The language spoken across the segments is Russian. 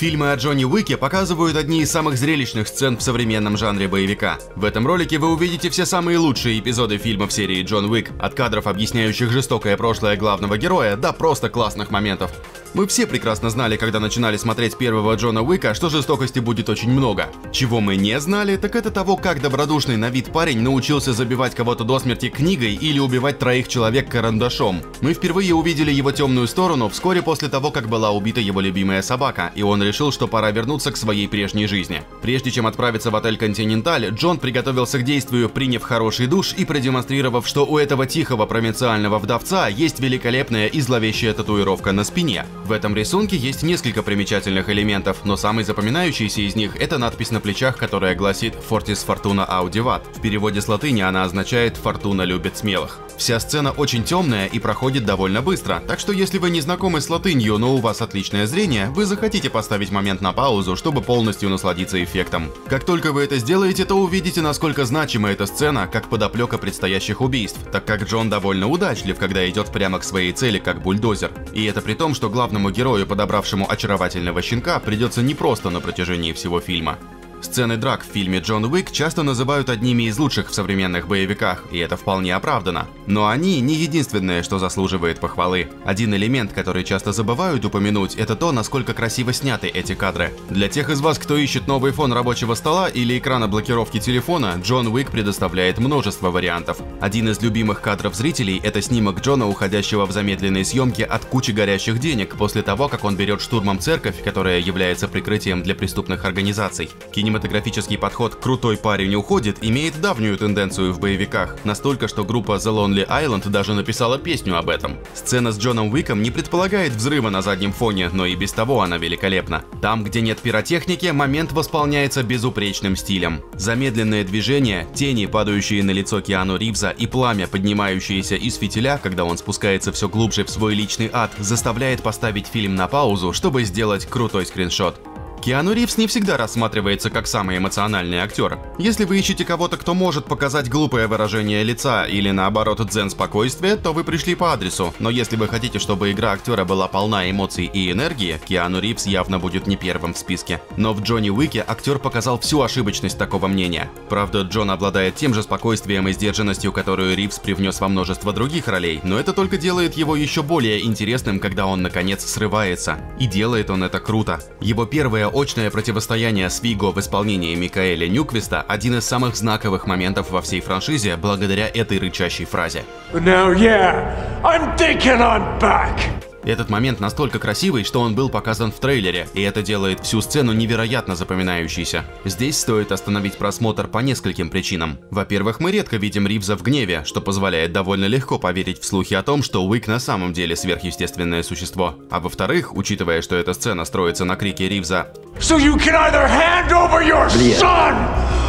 Фильмы о Джонни Уике показывают одни из самых зрелищных сцен в современном жанре боевика. В этом ролике вы увидите все самые лучшие эпизоды фильмов серии Джон Уик, от кадров, объясняющих жестокое прошлое главного героя, до просто классных моментов. Мы все прекрасно знали, когда начинали смотреть первого Джона Уика, что жестокости будет очень много. Чего мы не знали, так это того, как добродушный на вид парень научился забивать кого-то до смерти книгой или убивать троих человек карандашом. Мы впервые увидели его темную сторону вскоре после того, как была убита его любимая собака, и он решил, что пора вернуться к своей прежней жизни. Прежде чем отправиться в отель «Континенталь», Джон приготовился к действию, приняв хороший душ и продемонстрировав, что у этого тихого провинциального вдовца есть великолепная и зловещая татуировка на спине. В этом рисунке есть несколько примечательных элементов, но самый запоминающийся из них – это надпись на плечах, которая гласит «Fortis Fortuna Adiuvat». В переводе с латыни она означает «Фортуна любит смелых». Вся сцена очень темная и проходит довольно быстро, так что если вы не знакомы с латынью, но у вас отличное зрение, вы захотите поставить момент на паузу, чтобы полностью насладиться эффектом. Как только вы это сделаете, то увидите, насколько значима эта сцена, как подоплека предстоящих убийств, так как Джон довольно удачлив, когда идет прямо к своей цели, как бульдозер. И это при том, что главному герою, подобравшему очаровательного щенка, придется непросто на протяжении всего фильма. Сцены драк в фильме «Джон Уик» часто называют одними из лучших в современных боевиках, и это вполне оправдано. Но они не единственное, что заслуживает похвалы. Один элемент, который часто забывают упомянуть, это то, насколько красиво сняты эти кадры. Для тех из вас, кто ищет новый фон рабочего стола или экрана блокировки телефона, «Джон Уик» предоставляет множество вариантов. Один из любимых кадров зрителей – это снимок Джона, уходящего в замедленной съемке от кучи горящих денег, после того, как он берет штурмом церковь, которая является прикрытием для преступных организаций. Кинематографический подход «Крутой парень уходит» имеет давнюю тенденцию в боевиках, настолько, что группа The Lonely Island даже написала песню об этом. Сцена с Джоном Уиком не предполагает взрыва на заднем фоне, но и без того она великолепна. Там, где нет пиротехники, момент восполняется безупречным стилем. Замедленное движение, тени, падающие на лицо Киану Ривза, и пламя, поднимающееся из фитиля, когда он спускается все глубже в свой личный ад, заставляет поставить фильм на паузу, чтобы сделать крутой скриншот. Киану Ривз не всегда рассматривается как самый эмоциональный актер. Если вы ищете кого-то, кто может показать глупое выражение лица или, наоборот, дзен спокойствия, то вы пришли по адресу. Но если вы хотите, чтобы игра актера была полна эмоций и энергии, Киану Ривз явно будет не первым в списке. Но в «Джонни Уике» актер показал всю ошибочность такого мнения. Правда, Джон обладает тем же спокойствием и сдержанностью, которую Ривз привнес во множество других ролей, но это только делает его еще более интересным, когда он, наконец, срывается. И делает он это круто. Его первая очное противостояние с Виго в исполнении Микаэля Нюквиста – один из самых знаковых моментов во всей франшизе благодаря этой рычащей фразе. No, yeah. I'm thinking I'm back. Этот момент настолько красивый, что он был показан в трейлере, и это делает всю сцену невероятно запоминающейся. Здесь стоит остановить просмотр по нескольким причинам. Во-первых, мы редко видим Ривза в гневе, что позволяет довольно легко поверить в слухи о том, что Уик на самом деле сверхъестественное существо. А во-вторых, учитывая, что эта сцена строится на крике Ривза «So you can either hand over your son,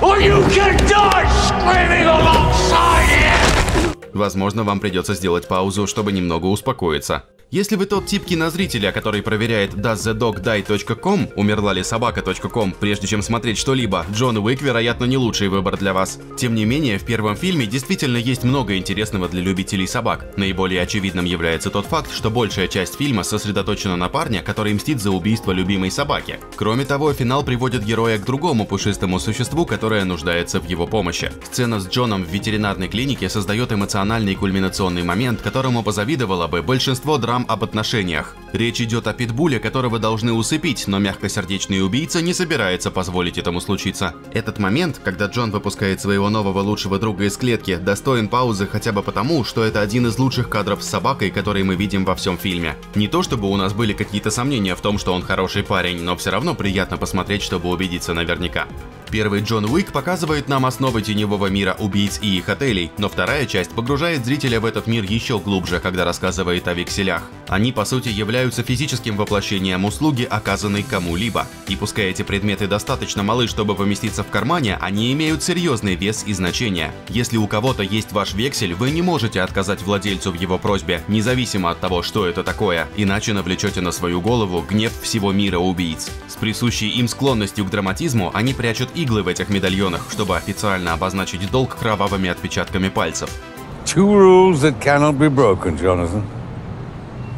or you can die screaming alongside him!» возможно, вам придется сделать паузу, чтобы немного успокоиться. Если вы тот тип кинозрителя, который проверяет doesthedogdie.com, умерла ли собака.com, прежде чем смотреть что-либо, Джон Уик, вероятно, не лучший выбор для вас. Тем не менее, в первом фильме действительно есть много интересного для любителей собак. Наиболее очевидным является тот факт, что большая часть фильма сосредоточена на парне, который мстит за убийство любимой собаки. Кроме того, финал приводит героя к другому пушистому существу, которое нуждается в его помощи. Сцена с Джоном в ветеринарной клинике создает эмоциональный кульминационный момент, которому позавидовало бы большинство драм об отношениях. Речь идет о питбуле, которого должны усыпить, но мягкосердечный убийца не собирается позволить этому случиться. Этот момент, когда Джон выпускает своего нового лучшего друга из клетки, достоин паузы хотя бы потому, что это один из лучших кадров с собакой, которые мы видим во всем фильме. Не то чтобы у нас были какие-то сомнения в том, что он хороший парень, но все равно приятно посмотреть, чтобы убедиться наверняка. Первый Джон Уик показывает нам основы теневого мира убийц и их отелей, но вторая часть погружает зрителя в этот мир еще глубже, когда рассказывает о векселях. Они, по сути, являются физическим воплощением услуги, оказанной кому-либо. И пускай эти предметы достаточно малы, чтобы поместиться в кармане, они имеют серьезный вес и значение. Если у кого-то есть ваш вексель, вы не можете отказать владельцу в его просьбе, независимо от того, что это такое, иначе навлечете на свою голову гнев всего мира убийц. С присущей им склонностью к драматизму они прячут иглы в этих медальонах, чтобы официально обозначить долг кровавыми отпечатками пальцев.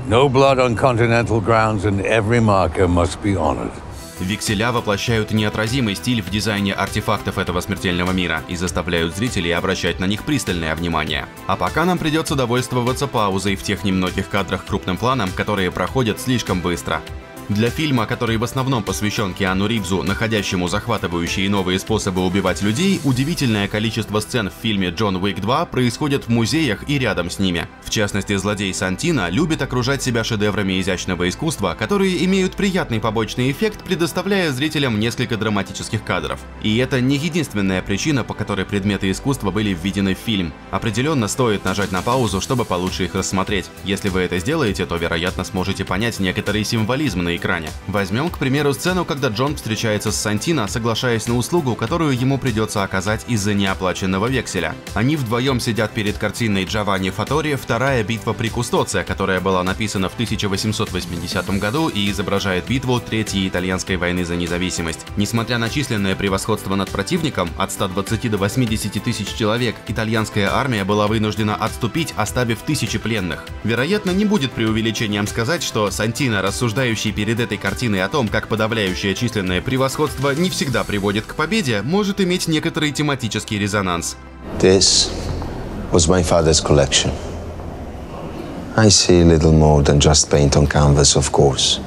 No blood on continental grounds, and every marker must be honored. Векселя воплощают неотразимый стиль в дизайне артефактов этого смертельного мира и заставляют зрителей обращать на них пристальное внимание. А пока нам придется довольствоваться паузой в тех немногих кадрах крупным планом, которые проходят слишком быстро. Для фильма, который в основном посвящен Киану Ривзу, находящему захватывающие новые способы убивать людей, удивительное количество сцен в фильме «Джон Уик 2» происходит в музеях и рядом с ними. В частности, злодей Сантино любит окружать себя шедеврами изящного искусства, которые имеют приятный побочный эффект, предоставляя зрителям несколько драматических кадров. И это не единственная причина, по которой предметы искусства были введены в фильм. Определенно стоит нажать на паузу, чтобы получше их рассмотреть. Если вы это сделаете, то, вероятно, сможете понять некоторый символизм на экране. Возьмем, к примеру, сцену, когда Джон встречается с Сантино, соглашаясь на услугу, которую ему придется оказать из-за неоплаченного векселя. Они вдвоем сидят перед картиной Джованни Фатори «Вторая битва при Кустоце», которая была написана в 1880 году и изображает битву Третьей итальянской войны за независимость. Несмотря на численное превосходство над противником от 120 до 80 тысяч человек, итальянская армия была вынуждена отступить, оставив тысячи пленных. Вероятно, не будет преувеличением сказать, что Сантино, рассуждающий перед этой картиной о том, как подавляющее численное превосходство не всегда приводит к победе, может иметь некоторый тематический резонанс. This was my father's collection. I see little more than just paint on canvas, of course.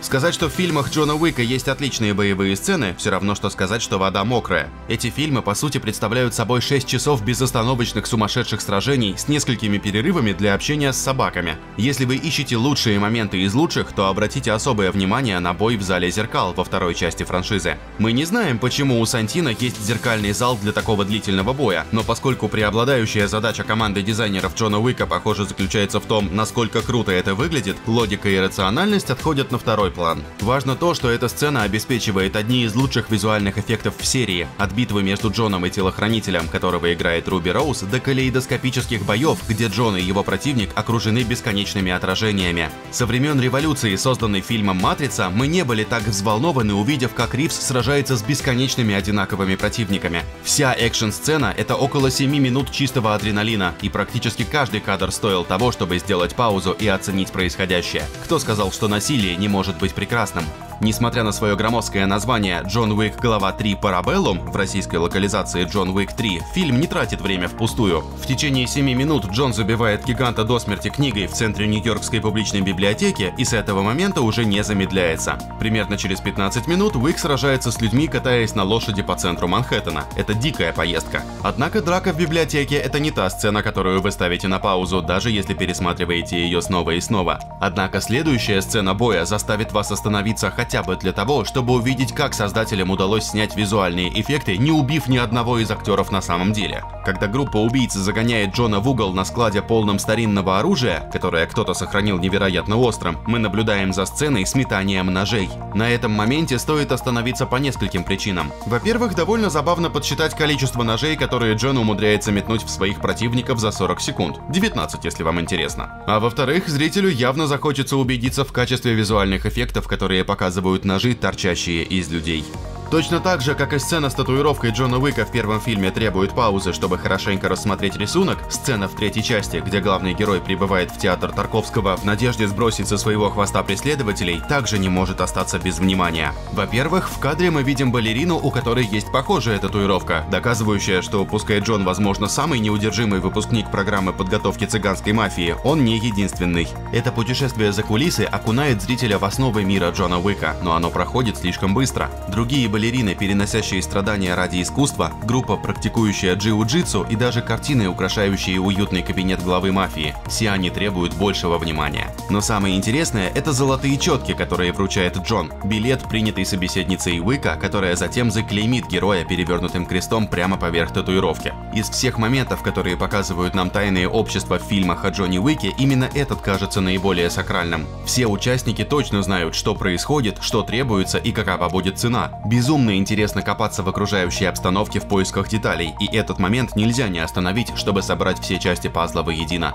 Сказать, что в фильмах Джона Уика есть отличные боевые сцены, все равно, что сказать, что вода мокрая. Эти фильмы, по сути, представляют собой 6 часов безостановочных сумасшедших сражений с несколькими перерывами для общения с собаками. Если вы ищете лучшие моменты из лучших, то обратите особое внимание на бой в зале зеркал во второй части франшизы. Мы не знаем, почему у Сантино есть зеркальный зал для такого длительного боя, но поскольку преобладающая задача команды дизайнеров Джона Уика, похоже, заключается в том, насколько круто это выглядит, логика и рациональность отходят на второй план. Важно то, что эта сцена обеспечивает одни из лучших визуальных эффектов в серии, от битвы между Джоном и телохранителем, которого играет Руби Роуз, до калейдоскопических боев, где Джон и его противник окружены бесконечными отражениями. Со времен революции, созданной фильмом «Матрица», мы не были так взволнованы, увидев, как Ривз сражается с бесконечными одинаковыми противниками. Вся экшн-сцена — это около 7 минут чистого адреналина, и практически каждый кадр стоил того, чтобы сделать паузу и оценить происходящее. Кто сказал, что насилие не может быть прекрасным? Несмотря на свое громоздкое название «Джон Уик. Глава 3. Парабеллум», в российской локализации «Джон Уик 3», фильм не тратит время впустую. В течение 7 минут Джон забивает гиганта до смерти книгой в центре Нью-Йоркской публичной библиотеки и с этого момента уже не замедляется. Примерно через 15 минут Уик сражается с людьми, катаясь на лошади по центру Манхэттена. Это дикая поездка. Однако драка в библиотеке — это не та сцена, которую вы ставите на паузу, даже если пересматриваете ее снова и снова. Однако следующая сцена боя заставит вас остановиться хотя бы для того, чтобы увидеть, как создателям удалось снять визуальные эффекты, не убив ни одного из актеров на самом деле. Когда группа убийц загоняет Джона в угол на складе, полном старинного оружия, которое кто-то сохранил невероятно острым, мы наблюдаем за сценой с метанием ножей. На этом моменте стоит остановиться по нескольким причинам. Во-первых, довольно забавно подсчитать количество ножей, которые Джон умудряется метнуть в своих противников за 40 секунд. 19, если вам интересно. А во-вторых, зрителю явно захочется убедиться в качестве визуальных эффектов, которые показывают ножи, торчащие из людей. Точно так же, как и сцена с татуировкой Джона Уика в первом фильме требует паузы, чтобы хорошенько рассмотреть рисунок, сцена в третьей части, где главный герой прибывает в театр Тарковского в надежде сбросить со своего хвоста преследователей, также не может остаться без внимания. Во-первых, в кадре мы видим балерину, у которой есть похожая татуировка, доказывающая, что, пускай Джон, возможно, самый неудержимый выпускник программы подготовки цыганской мафии, он не единственный. Это путешествие за кулисы окунает зрителя в основы мира Джона Уика, но оно проходит слишком быстро. Другие балерины, переносящие страдания ради искусства, группа, практикующая джиу-джитсу и даже картины, украшающие уютный кабинет главы мафии. Все они требуют большего внимания. Но самое интересное — это золотые четки, которые вручает Джон. Билет, принятый собеседницей Уика, которая затем заклеймит героя перевернутым крестом прямо поверх татуировки. Из всех моментов, которые показывают нам тайные общества в фильмах о Джоне Уике, именно этот кажется наиболее сакральным. Все участники точно знают, что происходит, что требуется и какова будет цена. Безумно интересно копаться в окружающей обстановке в поисках деталей, и этот момент нельзя не остановить, чтобы собрать все части пазла воедино.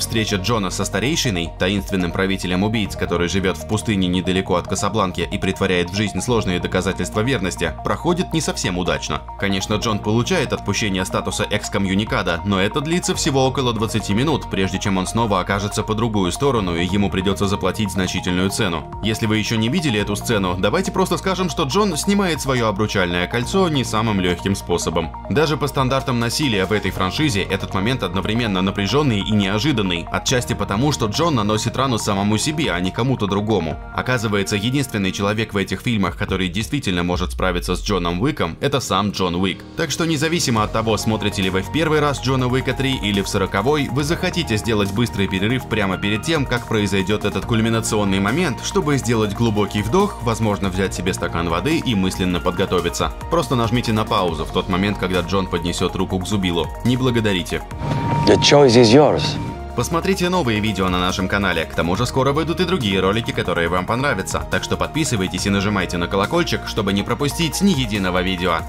Встреча Джона со старейшиной, таинственным правителем убийц, который живет в пустыне недалеко от Касабланки и притворяет в жизнь сложные доказательства верности, проходит не совсем удачно. Конечно, Джон получает отпущение статуса экскоммуникада, но это длится всего около 20 минут, прежде чем он снова окажется по другую сторону и ему придется заплатить значительную цену. Если вы еще не видели эту сцену, давайте просто скажем, что Джон снимает свое обручальное кольцо не самым легким способом. Даже по стандартам насилия в этой франшизе этот момент одновременно напряженный и неожиданный, отчасти потому, что Джон наносит рану самому себе, а не кому-то другому. Оказывается, единственный человек в этих фильмах, который действительно может справиться с Джоном Уиком, это сам Джон Уик. Так что независимо от того, смотрите ли вы в первый раз Джона Уика 3 или в 40-й, вы захотите сделать быстрый перерыв прямо перед тем, как произойдет этот кульминационный момент, чтобы сделать глубокий вдох, возможно, взять себе стакан воды и мысленно подготовиться. Просто нажмите на паузу в тот момент, когда Джон поднесет руку к зубилу. Не благодарите. The choice is yours. Посмотрите новые видео на нашем канале, к тому же скоро выйдут и другие ролики, которые вам понравятся, так что подписывайтесь и нажимайте на колокольчик, чтобы не пропустить ни единого видео.